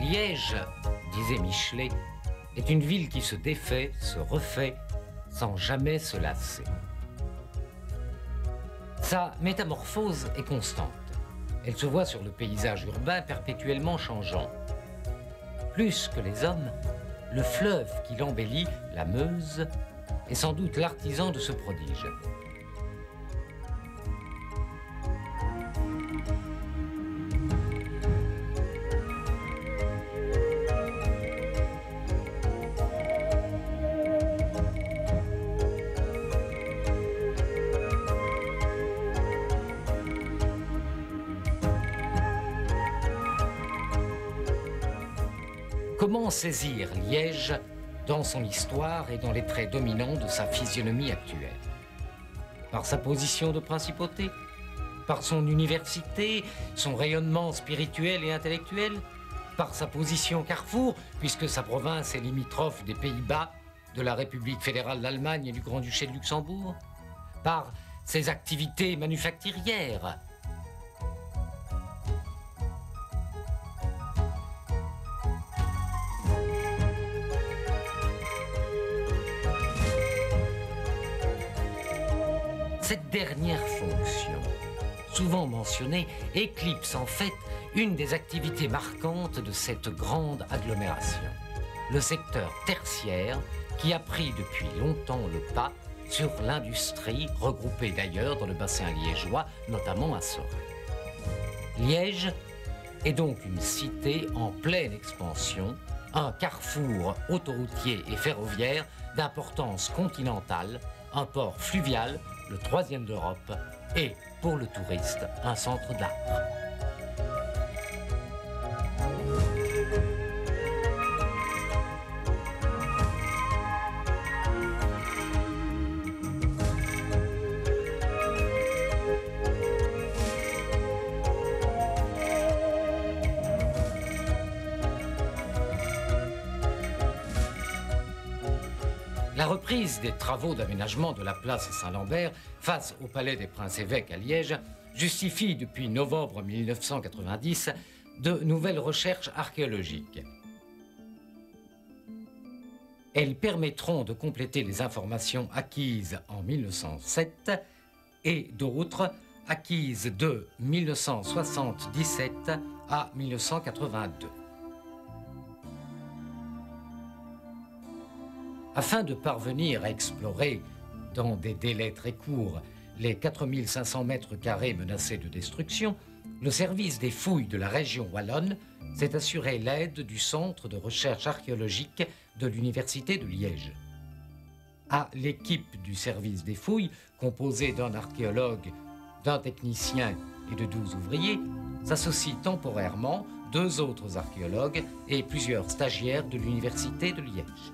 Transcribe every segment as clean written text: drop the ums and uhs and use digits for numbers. Liège, disait Michelet, est une ville qui se défait, se refait, sans jamais se lasser. Sa métamorphose est constante. Elle se voit sur le paysage urbain perpétuellement changeant. Plus que les hommes, le fleuve qui l'embellit, la Meuse, est sans doute l'artisan de ce prodige. Comment saisir Liège dans son histoire et dans les traits dominants de sa physionomie actuelle? Par sa position de principauté? Par son université, son rayonnement spirituel et intellectuel? Par sa position carrefour, puisque sa province est limitrophe des Pays-Bas, de la République fédérale d'Allemagne et du Grand-Duché de Luxembourg? Par ses activités manufacturières? Cette dernière fonction, souvent mentionnée, éclipse en fait une des activités marquantes de cette grande agglomération, le secteur tertiaire qui a pris depuis longtemps le pas sur l'industrie, regroupée d'ailleurs dans le bassin liégeois, notamment à Sorin. Liège est donc une cité en pleine expansion, un carrefour autoroutier et ferroviaire d'importance continentale, un port fluvial, le troisième d'Europe, et, pour le touriste, un centre d'art. La reprise des travaux d'aménagement de la place Saint-Lambert face au palais des princes-évêques à Liège justifie depuis novembre 1990 de nouvelles recherches archéologiques. Elles permettront de compléter les informations acquises en 1907 et d'autres acquises de 1977 à 1982. Afin de parvenir à explorer, dans des délais très courts, les 4500 mètres carrés menacés de destruction, le service des fouilles de la région wallonne s'est assuré l'aide du Centre de recherche archéologique de l'Université de Liège. À l'équipe du service des fouilles, composée d'un archéologue, d'un technicien et de 12 ouvriers, s'associent temporairement 2 autres archéologues et plusieurs stagiaires de l'Université de Liège.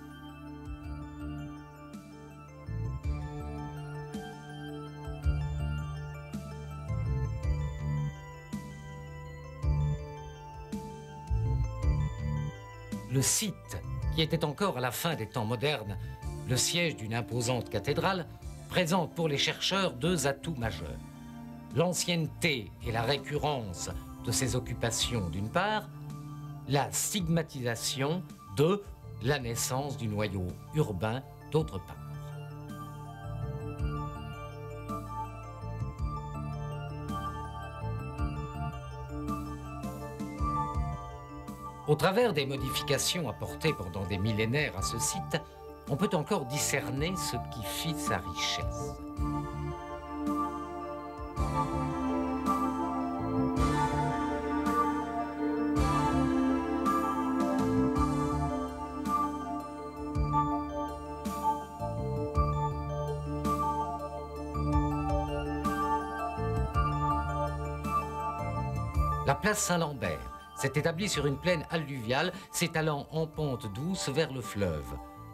Le site, qui était encore à la fin des temps modernes le siège d'une imposante cathédrale, présente pour les chercheurs 2 atouts majeurs. L'ancienneté et la récurrence de ses occupations d'une part, la stigmatisation de la naissance du noyau urbain d'autre part. Au travers des modifications apportées pendant des millénaires à ce site, on peut encore discerner ce qui fit sa richesse. La place Saint-Lambert s'est établi sur une plaine alluviale s'étalant en pente douce vers le fleuve.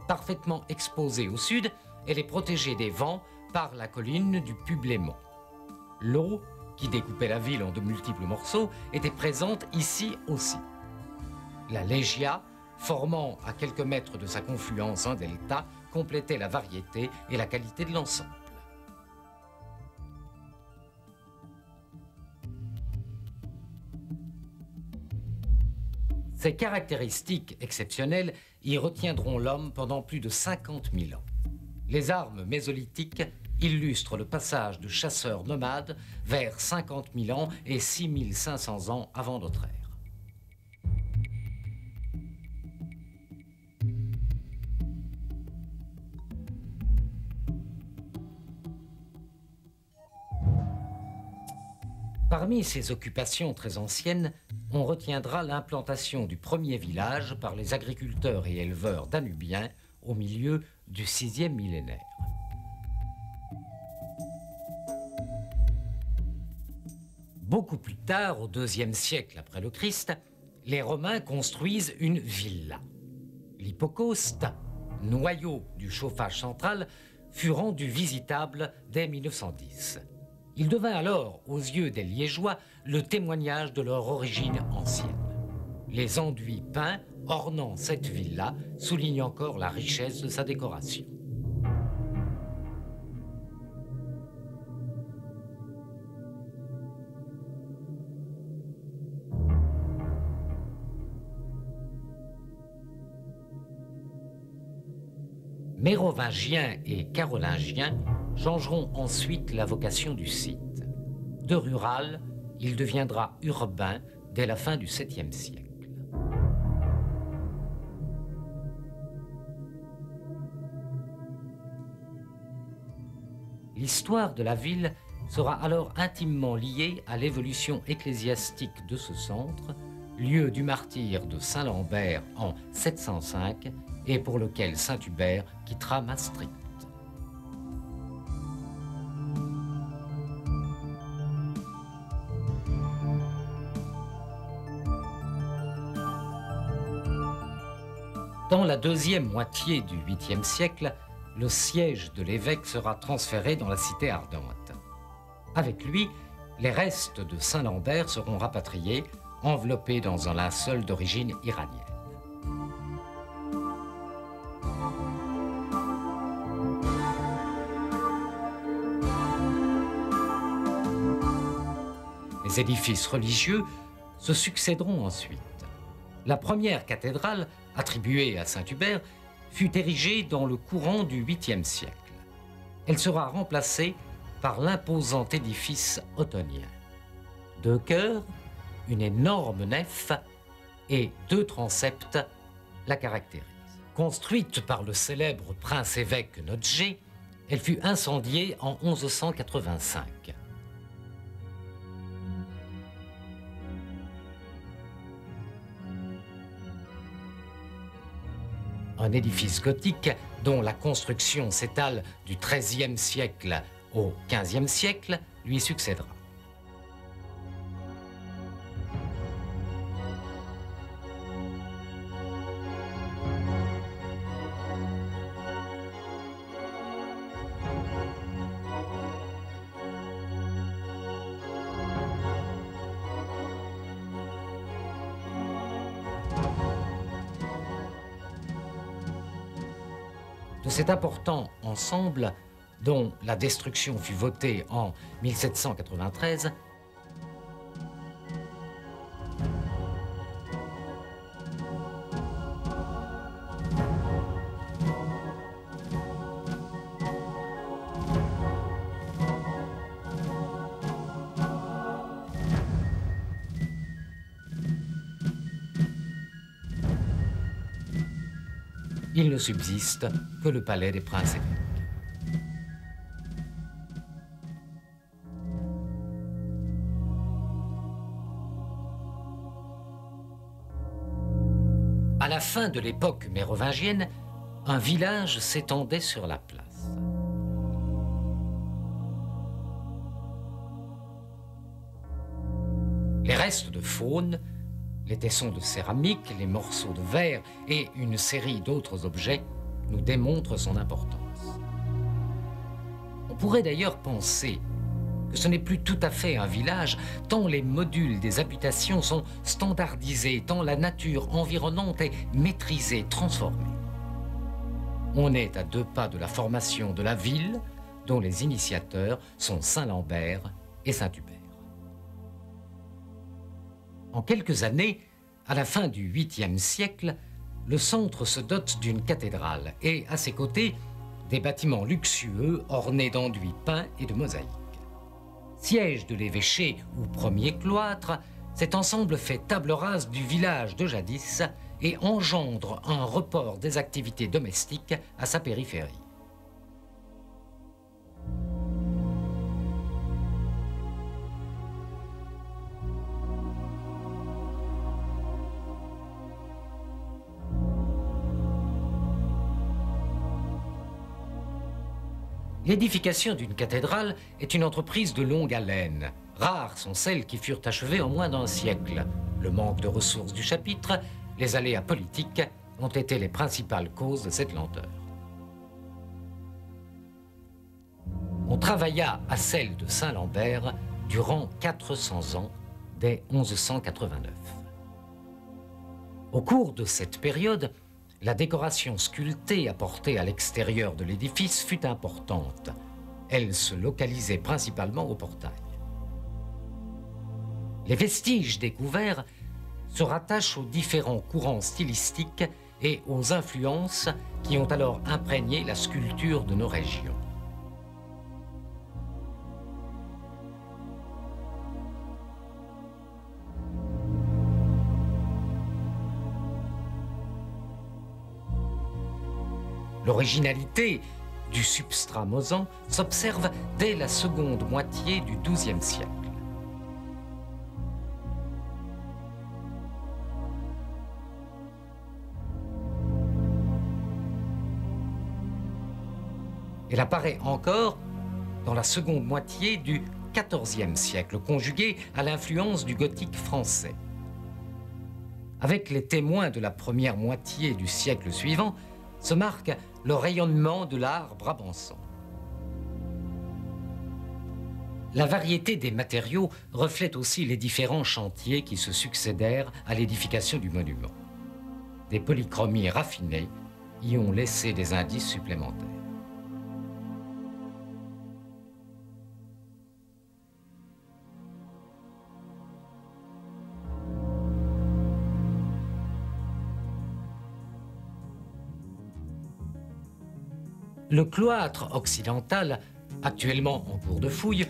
Parfaitement exposée au sud, elle est protégée des vents par la colline du Publément. L'eau, qui découpait la ville en de multiples morceaux, était présente ici aussi. La Légia, formant à quelques mètres de sa confluence un delta, complétait la variété et la qualité de l'ensemble. Ces caractéristiques exceptionnelles y retiendront l'homme pendant plus de 50 000 ans. Les armes mésolithiques illustrent le passage de chasseurs nomades vers 50 000 ans et 6 500 ans avant notre ère. Parmi ces occupations très anciennes, on retiendra l'implantation du premier village par les agriculteurs et éleveurs danubiens au milieu du 6e millénaire. Beaucoup plus tard, au 2e siècle après le Christ, les Romains construisent une villa. L'hypocauste, noyau du chauffage central, fut rendu visitable dès 1910. Il devint alors, aux yeux des Liégeois, le témoignage de leur origine ancienne. Les enduits peints ornant cette villa soulignent encore la richesse de sa décoration. Mérovingiens et carolingiens changeront ensuite la vocation du site. De rural, il deviendra urbain dès la fin du 7e siècle. L'histoire de la ville sera alors intimement liée à l'évolution ecclésiastique de ce centre, lieu du martyre de Saint-Lambert en 705 et pour lequel Saint-Hubert quittera Maastricht. Dans la deuxième moitié du 8e siècle, le siège de l'évêque sera transféré dans la cité ardente. Avec lui, les restes de Saint-Lambert seront rapatriés, enveloppés dans un linceul d'origine iranienne. Les édifices religieux se succéderont ensuite. La première cathédrale, attribuée à Saint-Hubert, fut érigée dans le courant du 8e siècle. Elle sera remplacée par l'imposant édifice ottonien. Deux chœurs, une énorme nef et deux transepts la caractérisent. Construite par le célèbre prince-évêque Nodge, elle fut incendiée en 1185. Un édifice gothique dont la construction s'étale du XIIIe siècle au XVe siècle lui succédera. De cet important ensemble, dont la destruction fut votée en 1793, il ne subsiste que le palais des princes-évêques. À la fin de l'époque mérovingienne, un village s'étendait sur la place. Les restes de faune, les tessons de céramique, les morceaux de verre et une série d'autres objets nous démontrent son importance. On On pourrait d'ailleurs penser que ce n'est plus tout à fait un village, tant les modules des habitations sont standardisés, tant la nature environnante est maîtrisée, transformée. On est à deux pas de la formation de la ville, dont les initiateurs sont Saint-Lambert et Saint-Hubert. En quelques années, à la fin du 8e siècle, le centre se dote d'une cathédrale et, à ses côtés, des bâtiments luxueux ornés d'enduits peints et de mosaïques. Siège de l'évêché ou premier cloître, cet ensemble fait table rase du village de jadis et engendre un report des activités domestiques à sa périphérie. L'édification d'une cathédrale est une entreprise de longue haleine. Rares sont celles qui furent achevées en moins d'un siècle. Le manque de ressources du chapitre, les aléas politiques ont été les principales causes de cette lenteur. On travailla à celle de Saint-Lambert durant 400 ans, dès 1189. Au cours de cette période, la décoration sculptée apportée à l'extérieur de l'édifice fut importante. Elle se localisait principalement au portail. Les vestiges découverts se rattachent aux différents courants stylistiques et aux influences qui ont alors imprégné la sculpture de nos régions. L'originalité du substrat mosan s'observe dès la seconde moitié du XIIe siècle. Elle apparaît encore dans la seconde moitié du XIVe siècle, conjuguée à l'influence du gothique français. Avec les témoins de la première moitié du siècle suivant, se marque le rayonnement de l'art brabançon. La variété des matériaux reflète aussi les différents chantiers qui se succédèrent à l'édification du monument. Des polychromies raffinées y ont laissé des indices supplémentaires. Le cloître occidental, actuellement en cours de fouille,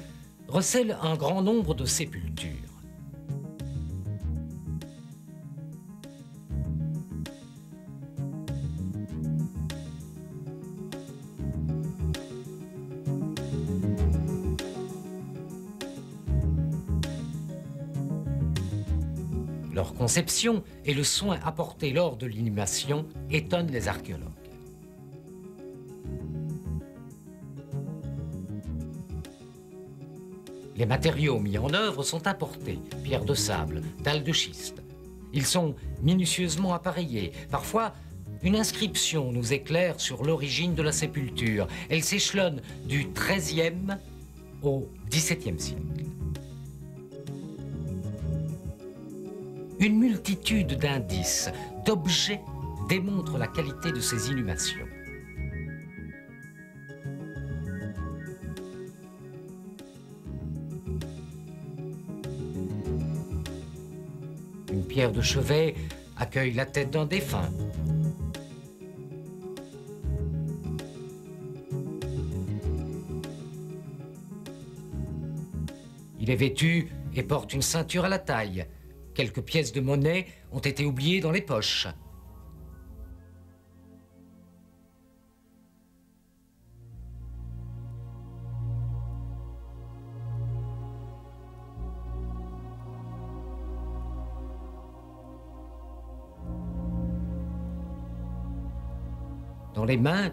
recèle un grand nombre de sépultures. Leur conception et le soin apporté lors de l'inhumation étonnent les archéologues. Les matériaux mis en œuvre sont importés, pierres de sable, dalles de schiste. Ils sont minutieusement appareillés. Parfois, une inscription nous éclaire sur l'origine de la sépulture. Elle s'échelonne du XIIIe au XVIIe siècle. Une multitude d'indices, d'objets, démontrent la qualité de ces inhumations. Pierre de chevet accueille la tête d'un défunt. Il est vêtu et porte une ceinture à la taille. Quelques pièces de monnaie ont été oubliées dans les poches. Dans les mains,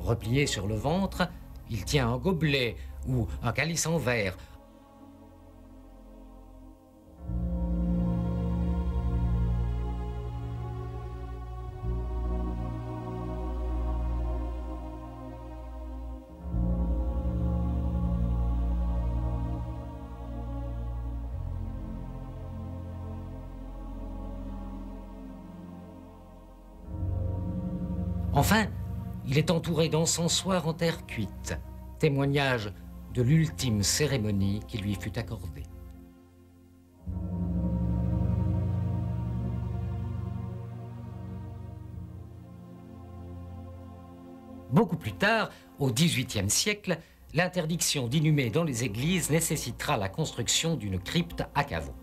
repliées sur le ventre, il tient un gobelet ou un calice en verre. Enfin, il est entouré d'encensoirs en terre cuite, témoignage de l'ultime cérémonie qui lui fut accordée. Beaucoup plus tard, au XVIIIe siècle, l'interdiction d'inhumer dans les églises nécessitera la construction d'une crypte à caveau.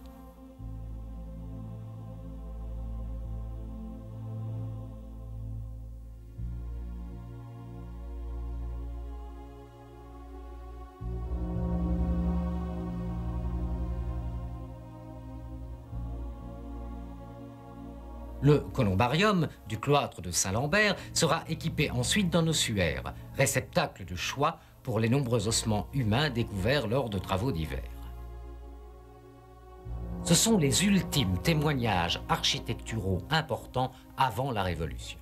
Le columbarium du cloître de Saint-Lambert sera équipé ensuite d'un ossuaire, réceptacle de choix pour les nombreux ossements humains découverts lors de travaux divers. Ce sont les ultimes témoignages architecturaux importants avant la Révolution.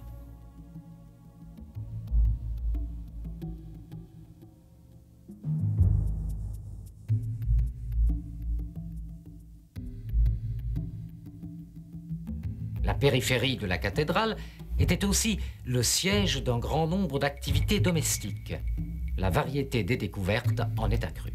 La périphérie de la cathédrale était aussi le siège d'un grand nombre d'activités domestiques. La variété des découvertes en est accrue.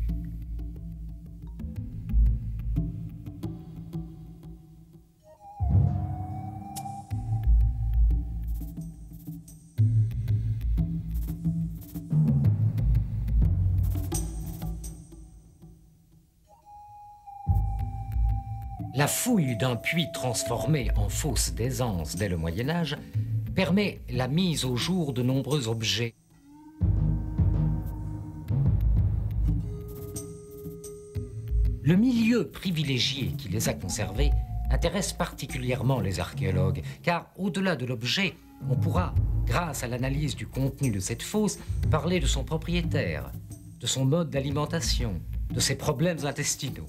La fouille d'un puits transformé en fosse d'aisance dès le Moyen Âge permet la mise au jour de nombreux objets. Le milieu privilégié qui les a conservés intéresse particulièrement les archéologues, car au-delà de l'objet, on pourra, grâce à l'analyse du contenu de cette fosse, parler de son propriétaire, de son mode d'alimentation, de ses problèmes intestinaux.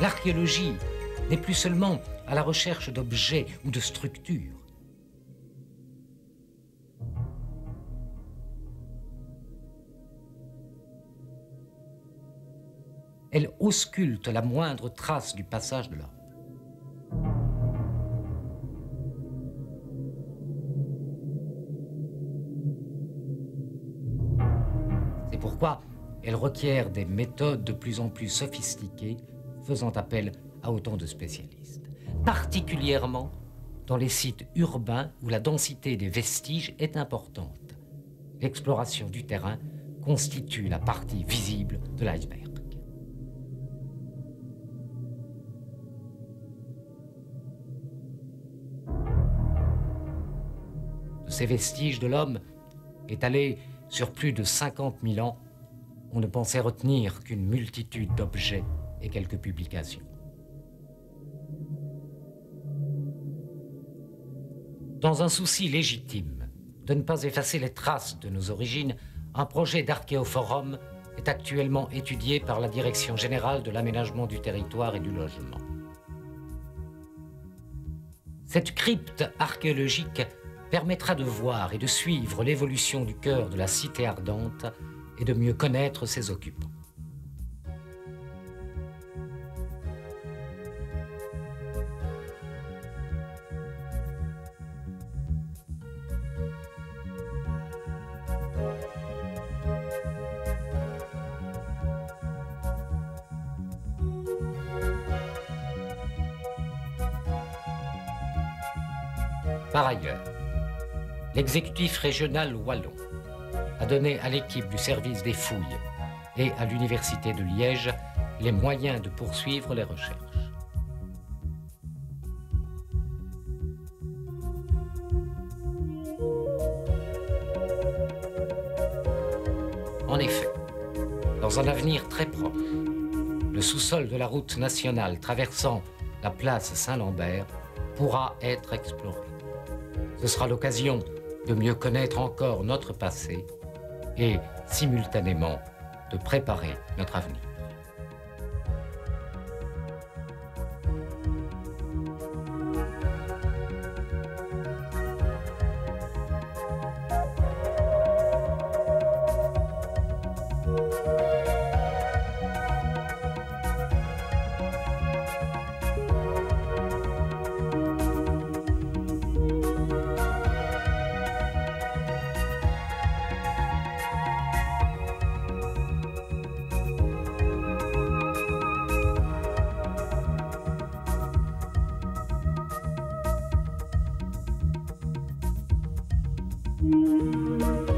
L'archéologie n'est plus seulement à la recherche d'objets ou de structures. Elle ausculte la moindre trace du passage de l'homme. C'est pourquoi elle requiert des méthodes de plus en plus sophistiquées faisant appel à autant de spécialistes, particulièrement dans les sites urbains où la densité des vestiges est importante. l'exploration du terrain constitue la partie visible de l'iceberg. De ces vestiges de l'homme, étalés sur plus de 50 000 ans, on ne pensait retenir qu'une multitude d'objets et quelques publications. Dans un souci légitime de ne pas effacer les traces de nos origines, un projet d'archéoforum est actuellement étudié par la Direction générale de l'aménagement du territoire et du logement. Cette crypte archéologique permettra de voir et de suivre l'évolution du cœur de la cité ardente et de mieux connaître ses occupants. Par ailleurs, l'exécutif régional wallon a donné à l'équipe du service des fouilles et à l'Université de Liège les moyens de poursuivre les recherches. En effet, dans un avenir très proche, le sous-sol de la route nationale traversant la place Saint-Lambert pourra être exploré. Ce sera l'occasion de mieux connaître encore notre passé et, simultanément, de préparer notre avenir. Thank you.